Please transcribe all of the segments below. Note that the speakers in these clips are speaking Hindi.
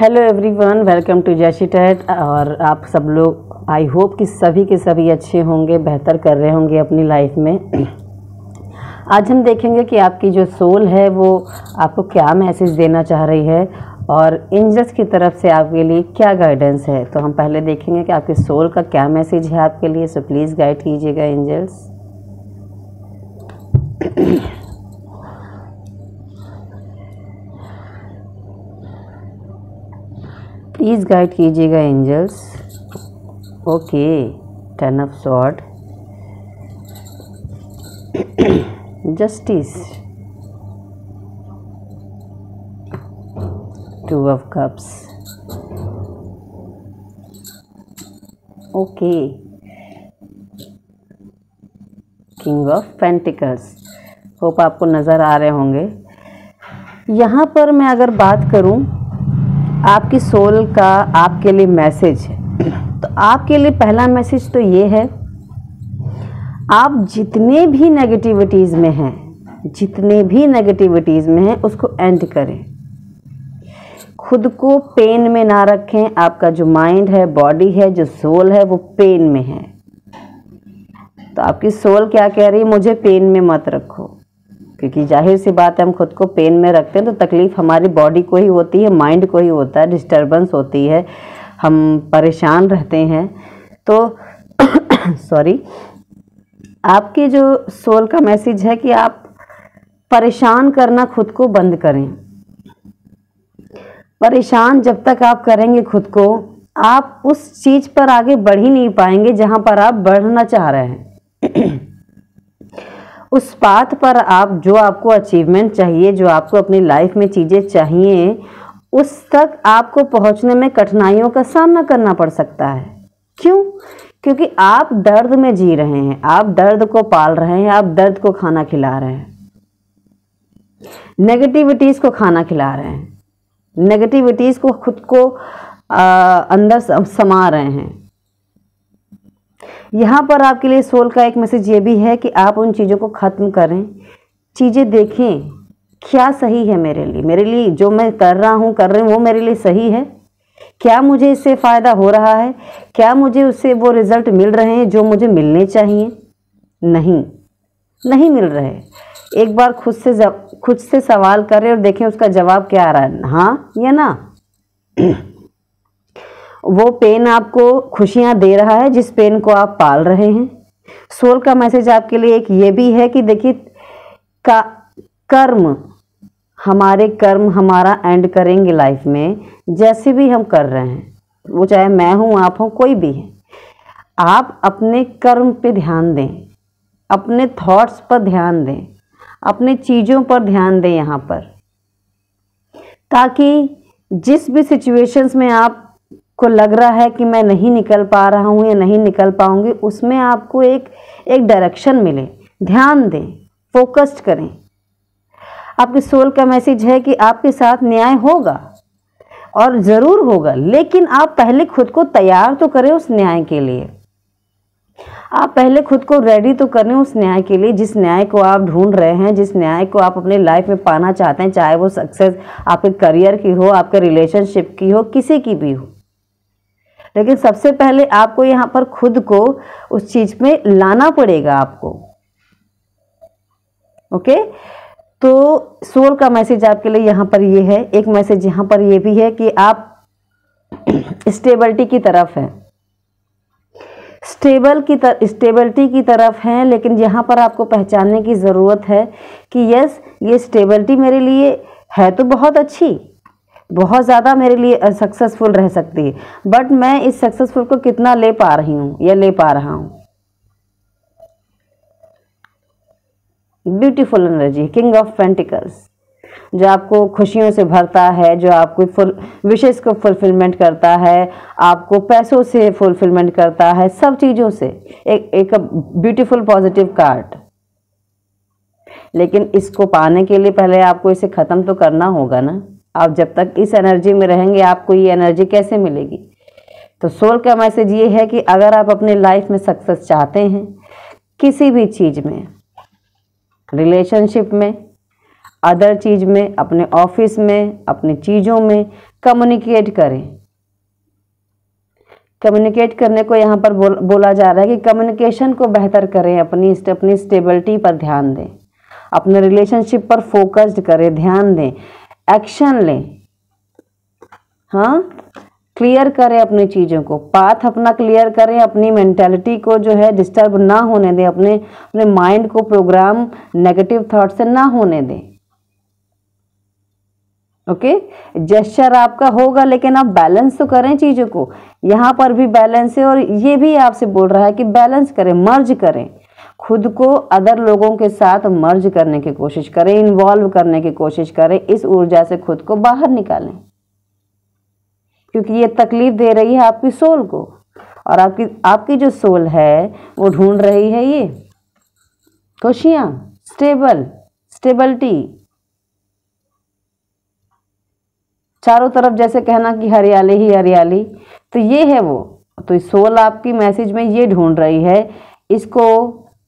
Hello everyone, welcome to Jaishi tarot. और आप सब लोग आई होप कि सभी के सभी अच्छे होंगे, बेहतर कर रहे होंगे अपनी लाइफ में। आज हम देखेंगे कि आपकी जो सोल है वो आपको क्या मैसेज देना चाह रही है और एंजल्स की तरफ से आपके लिए क्या गाइडेंस है। तो हम पहले देखेंगे कि आपकी सोल का क्या मैसेज है आपके लिए। सो प्लीज़ गाइड कीजिएगा एंजल्स। प्लीज़ गाइड कीजिएगा angels. Okay, 10 of sword, justice, 2 of cups. Okay, king of pentacles. Hope आपको नज़र आ रहे होंगे। यहाँ पर मैं अगर बात करूँ आपकी सोल का आपके लिए मैसेज है, तो आपके लिए पहला मैसेज तो ये है, आप जितने भी नेगेटिविटीज़ में हैं उसको एंड करें। खुद को पेन में ना रखें। आपका जो माइंड है, बॉडी है, जो सोल है वो पेन में है। तो आपकी सोल क्या कह रही है, मुझे पेन में मत रखो, क्योंकि जाहिर सी बात है हम खुद को पेन में रखते हैं तो तकलीफ़ हमारी बॉडी को ही होती है, माइंड को ही होता है, डिस्टर्बेंस होती है, हम परेशान रहते हैं। तो सॉरी, आपके जो सोल का मैसेज है कि आप परेशान करना खुद को बंद करें। परेशान जब तक आप करेंगे खुद को, आप उस चीज़ पर आगे बढ़ ही नहीं पाएंगे जहाँ पर आप बढ़ना चाह रहे हैं। उस पाथ पर आप जो आपको अचीवमेंट चाहिए, जो आपको अपनी लाइफ में चीज़ें चाहिए, उस तक आपको पहुंचने में कठिनाइयों का सामना करना पड़ सकता है। क्यों? क्योंकि आप दर्द में जी रहे हैं, आप दर्द को पाल रहे हैं, आप दर्द को खाना खिला रहे हैं, नेगेटिविटीज़ को खाना खिला रहे हैं, नेगेटिविटीज़ को खुद को अंदर समा रहे हैं। यहाँ पर आपके लिए सोल का एक मैसेज ये भी है कि आप उन चीज़ों को ख़त्म करें, चीज़ें देखें क्या सही है मेरे लिए, जो मैं कर रही हूँ वो मेरे लिए सही है, क्या मुझे इससे फ़ायदा हो रहा है, क्या मुझे उससे वो रिज़ल्ट मिल रहे हैं जो मुझे मिलने चाहिए। नहीं मिल रहे। एक बार खुद से सवाल करें और देखें उसका जवाब क्या आ रहा है, हाँ या ना। वो पेन आपको खुशियां दे रहा है जिस पेन को आप पाल रहे हैं। सोल का मैसेज आपके लिए एक ये भी है कि देखिए, हमारे कर्म हमारा एंड करेंगे लाइफ में, जैसे भी हम कर रहे हैं, वो चाहे मैं हूँ, आप हो, कोई भी है। आप अपने कर्म पे ध्यान दें, अपने थॉट्स पर ध्यान दें, अपने चीज़ों पर ध्यान दें यहाँ पर, ताकि जिस भी सिचुएशंस में आप को लग रहा है कि मैं नहीं निकल पा रहा हूँ या नहीं निकल पाऊँगी, उसमें आपको एक डायरेक्शन मिले। ध्यान दें, फोकस्ड करें। आपके सोल का मैसेज है कि आपके साथ न्याय होगा और ज़रूर होगा, लेकिन आप पहले खुद को तैयार तो करें उस न्याय के लिए। आप पहले खुद को रेडी तो करें उस न्याय के लिए जिस न्याय को आप ढूंढ रहे हैं, जिस न्याय को आप अपने लाइफ में पाना चाहते हैं, चाहे वो सक्सेस आपके करियर की हो, आपके रिलेशनशिप की हो, किसी की भी हो। लेकिन सबसे पहले आपको यहाँ पर खुद को उस चीज में लाना पड़ेगा आपको। ओके, तो सोल का मैसेज आपके लिए यहाँ पर ये है। एक मैसेज यहाँ पर ये भी है कि आप स्टेबिलिटी की तरफ हैं, स्टेबिलिटी की तरफ हैं, लेकिन यहाँ पर आपको पहचानने की ज़रूरत है कि यस, ये स्टेबिलिटी मेरे लिए है तो बहुत अच्छी, बहुत ज़्यादा मेरे लिए सक्सेसफुल रह सकती है, बट मैं इस सक्सेसफुल को कितना ले पा रही हूँ या ले पा रहा हूँ। Beautiful energy, king of pentacles, जो आपको खुशियों से भरता है, जो आपको विशेष को फुलफिलमेंट करता है, आपको पैसों से फुलफिलमेंट करता है, सब चीज़ों से। एक ब्यूटीफुल पॉजिटिव कार्ड। लेकिन इसको पाने के लिए पहले आपको इसे ख़त्म तो करना होगा ना। आप जब तक इस एनर्जी में रहेंगे आपको ये एनर्जी कैसे मिलेगी। तो सोल का मैसेज ये है कि अगर आप अपने लाइफ में सक्सेस चाहते हैं, किसी भी चीज़ में, रिलेशनशिप में, अदर चीज़ में, अपने ऑफिस में, अपनी चीज़ों में, कम्युनिकेट करें। कम्युनिकेट करने को यहाँ पर बोला जा रहा है कि कम्युनिकेशन को बेहतर करें, अपनी स्टेबिलिटी पर ध्यान दें, अपने रिलेशनशिप पर फोकस्ड करें, ध्यान दें, एक्शन लें, हाँ क्लियर करें अपनी चीज़ों को, पाथ अपना क्लियर करें, अपनी मेंटालिटी को जो है डिस्टर्ब ना होने दें, अपने माइंड को प्रोग्राम नेगेटिव थॉट से ना होने दें। ओके, जेस्चर आपका होगा लेकिन आप बैलेंस तो करें चीज़ों को, यहाँ पर भी बैलेंस है और ये भी आपसे बोल रहा है कि बैलेंस करें, मर्ज करें, खुद को अदर लोगों के साथ मर्ज करने की कोशिश करें, इन्वॉल्व करने की कोशिश करें, इस ऊर्जा से खुद को बाहर निकालें, क्योंकि ये तकलीफ दे रही है आपकी सोल को और आपकी जो सोल है वो ढूंढ रही है ये खुशियाँ, स्टेबिलिटी। चारों तरफ जैसे कहना कि हरियाली ही हरियाली, तो ये है वो, तो सोल आपकी मैसेज में ये ढूंढ रही है, इसको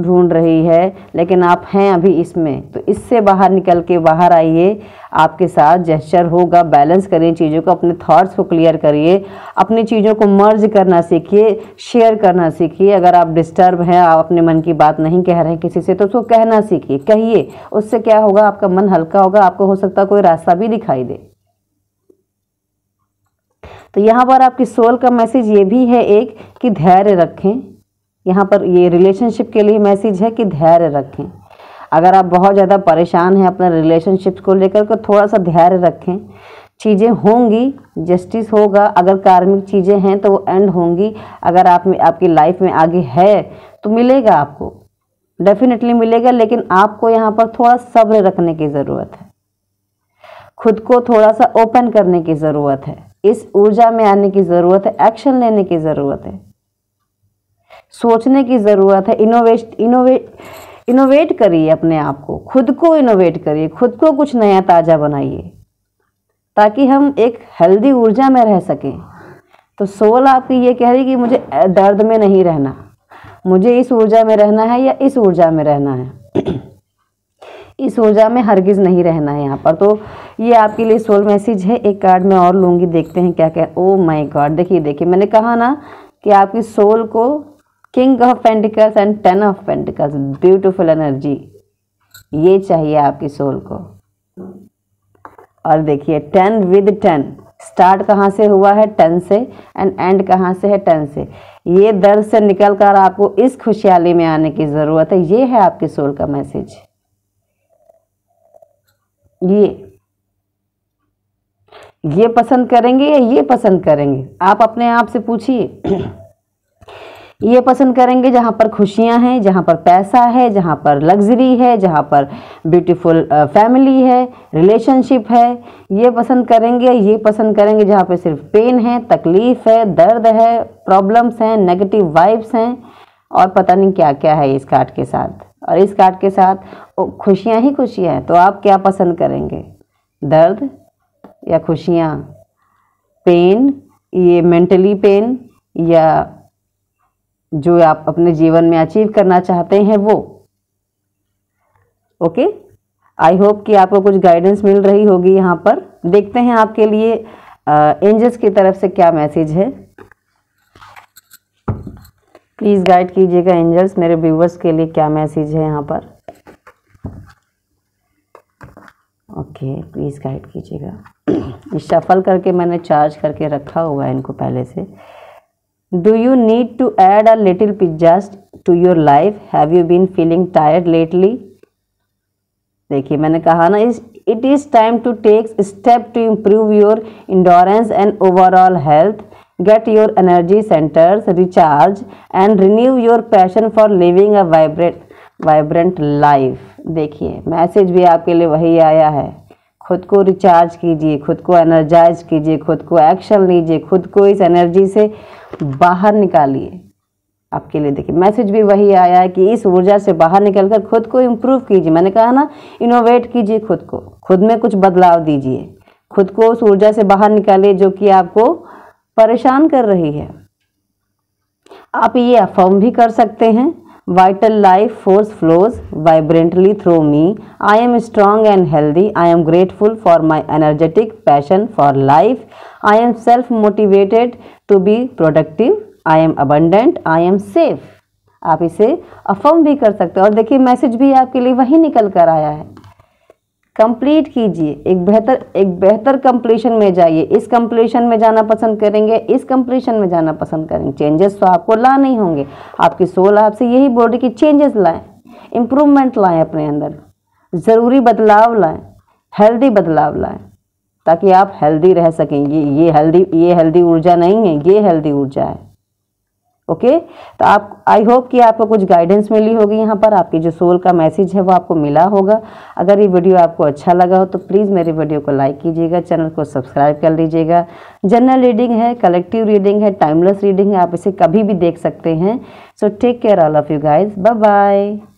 ढूंढ रही है, लेकिन आप हैं अभी इसमें, तो इससे बाहर निकल के बाहर आइए। आपके साथ जेस्चर होगा, बैलेंस करिए चीज़ों को, अपने थॉट्स को क्लियर करिए, अपनी चीज़ों को मर्ज करना सीखिए, शेयर करना सीखिए। अगर आप डिस्टर्ब हैं, आप अपने मन की बात नहीं कह रहे हैं किसी से, तो उसको कहना सीखिए, कहिए, उससे क्या होगा, आपका मन हल्का होगा, आपको हो सकता है कोई रास्ता भी दिखाई दे। तो यहाँ पर आपकी सोल का मैसेज ये भी है एक कि धैर्य रखें, यहाँ पर ये रिलेशनशिप के लिए मैसेज है कि धैर्य रखें। अगर आप बहुत ज़्यादा परेशान हैं अपने रिलेशनशिप को लेकर के, थोड़ा सा धैर्य रखें, चीज़ें होंगी, जस्टिस होगा, अगर कार्मिक चीज़ें हैं तो वो एंड होंगी। अगर आपकी लाइफ में आगे है तो मिलेगा, आपको डेफिनेटली मिलेगा, लेकिन आपको यहाँ पर थोड़ा सब्र रखने की ज़रूरत है, खुद को थोड़ा सा ओपन करने की ज़रूरत है, इस ऊर्जा में आने की ज़रूरत है, एक्शन लेने की ज़रूरत है, सोचने की ज़रूरत है, इनोवेट करिए अपने आप को, खुद को इनोवेट करिए, खुद को कुछ नया ताज़ा बनाइए, ताकि हम एक हेल्दी ऊर्जा में रह सकें। तो सोल आपकी ये कह रही कि मुझे दर्द में नहीं रहना, मुझे इस ऊर्जा में रहना है, या इस ऊर्जा में रहना है, इस ऊर्जा में हरगिज़ नहीं रहना है यहाँ पर। तो ये आपके लिए सोल मैसेज है। एक कार्ड मैं और लूँगी, देखते हैं क्या क्या। ओ माय गॉड, देखिए मैंने कहा ना कि आपकी सोल को king of pentacles and 10 of pentacles, beautiful energy, ये चाहिए आपकी सोल को। और देखिए 10 विद 10, स्टार्ट कहाँ से हुआ है, 10 से, एंड एंड कहाँ से है, 10 से। ये दर्द से निकलकर आपको इस खुशहाली में आने की ज़रूरत है, ये है आपकी सोल का मैसेज। ये पसंद करेंगे या ये पसंद करेंगे, आप अपने आप से पूछिए। ये पसंद करेंगे जहाँ पर खुशियाँ हैं, जहाँ पर पैसा है, जहाँ पर लग्जरी है, जहाँ पर ब्यूटीफुल फैमिली है, रिलेशनशिप है। ये पसंद करेंगे, जहाँ पे सिर्फ पेन है, तकलीफ़ है, दर्द है, प्रॉब्लम्स हैं, नेगेटिव वाइब्स हैं, और पता नहीं क्या क्या है इस कार्ड के साथ। और इस कार्ड के साथ खुशियाँ ही खुशियाँ हैं। तो आप क्या पसंद करेंगे, दर्द या खुशियाँ, पेन, ये मेंटली पेन, या जो आप अपने जीवन में अचीव करना चाहते हैं वो। ओके, आई होप कि आपको कुछ गाइडेंस मिल रही होगी यहाँ पर। देखते हैं आपके लिए एंजल्स की तरफ से क्या मैसेज है, प्लीज़ गाइड कीजिएगा एंजल्स, मेरे व्यूवर्स के लिए क्या मैसेज है यहाँ पर। ओके, प्लीज़ गाइड कीजिएगा। शफल करके मैंने चार्ज करके रखा हुआ है इनको पहले से। Do you need to add a little pizzazz to your life? Have you been feeling tired lately? देखिए मैंने कहा ना, it is time to take a step to improve your endurance and overall health. Get your energy centers recharged and renew your passion for living a vibrant life. देखिए मैसेज भी आपके लिए वही आया है, खुद को रिचार्ज कीजिए, खुद को एनर्जाइज कीजिए, खुद को एक्शन लीजिए, खुद को इस एनर्जी से बाहर निकालिए। आपके लिए देखिए मैसेज भी वही आया है कि इस ऊर्जा से बाहर निकलकर खुद को इम्प्रूव कीजिए। मैंने कहा ना, इनोवेट कीजिए, खुद में कुछ बदलाव दीजिए, खुद को उस ऊर्जा से बाहर निकालिए जो कि आपको परेशान कर रही है। आप ये अफर्म भी कर सकते हैं Vital life force flows vibrantly through me. I am strong and healthy. I am grateful for my energetic passion for life. I am self-motivated to be productive. I am abundant. I am safe. आप इसे अफर्म भी कर सकते हो और देखिए मैसेज भी आपके लिए वही निकल कर आया है। कंप्लीट कीजिए, एक बेहतर कंप्लीशन में जाइए। इस कंप्लीशन में जाना पसंद करेंगे, इस कंप्लीशन में जाना पसंद करेंगे। चेंजेस तो आपको ला नहीं होंगे, आपकी सोल आपसे यही बोल रही कि चेंजेस लाएं, इम्प्रूवमेंट लाएं, अपने अंदर ज़रूरी बदलाव लाएं, हेल्दी बदलाव लाएं ताकि आप हेल्दी रह सकेंगे। ये हेल्दी ऊर्जा नहीं है, ये हेल्दी ऊर्जा है। ओके, तो आप आई होप कि आपको कुछ गाइडेंस मिली होगी यहाँ पर, आपकी जो सोल का मैसेज है वो आपको मिला होगा। अगर ये वीडियो आपको अच्छा लगा हो तो प्लीज़ मेरे वीडियो को लाइक कीजिएगा, चैनल को सब्सक्राइब कर लीजिएगा। जनरल रीडिंग है, कलेक्टिव रीडिंग है, टाइमलेस रीडिंग है, आप इसे कभी भी देख सकते हैं। So take care all of you guys, bye bye.